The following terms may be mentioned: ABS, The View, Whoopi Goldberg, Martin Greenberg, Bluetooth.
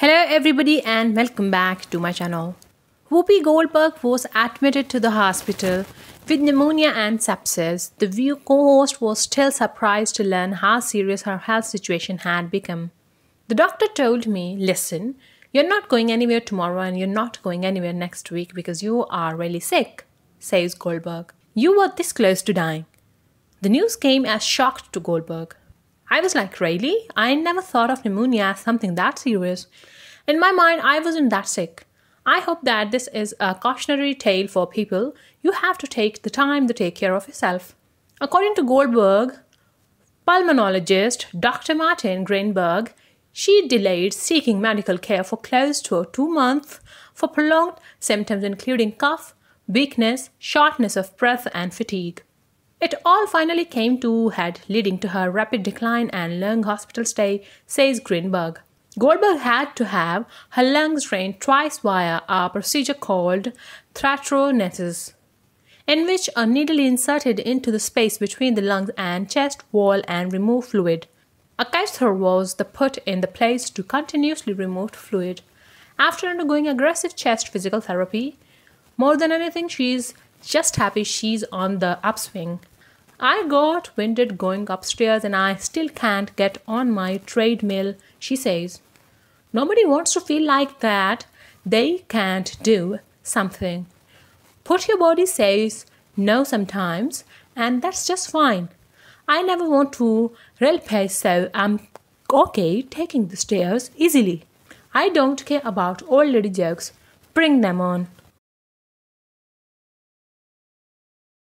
Hello everybody and welcome back to my channel. Whoopi Goldberg was admitted to the hospital with pneumonia and sepsis. The View co-host was still surprised to learn how serious her health situation had become. The doctor told me, listen, you're not going anywhere tomorrow and you're not going anywhere next week because you are really sick, says Goldberg. You were this close to dying. The news came as shock to Goldberg. I was like, really? I never thought of pneumonia as something that serious. In my mind, I wasn't that sick. I hope that this is a cautionary tale for people. You have to take the time to take care of yourself. According to Goldberg, pulmonologist Dr. Martin Greenberg, she delayed seeking medical care for close to 2 months for prolonged symptoms including cough, weakness, shortness of breath and fatigue. It all finally came to a head, leading to her rapid decline and long hospital stay, says Greenberg. Goldberg had to have her lungs drained twice via a procedure called thoraconesis, in which a needle is inserted into the space between the lungs and chest wall and remove fluid. A catheter was put in the place to continuously remove fluid. After undergoing aggressive chest physical therapy, more than anything, she's just happy she's on the upswing. I got winded going upstairs and I still can't get on my treadmill, she says. Nobody wants to feel like that. They can't do something. Put your body says no sometimes and that's just fine. I never want to relapse, so I'm okay taking the stairs easily. I don't care about old lady jokes. Bring them on.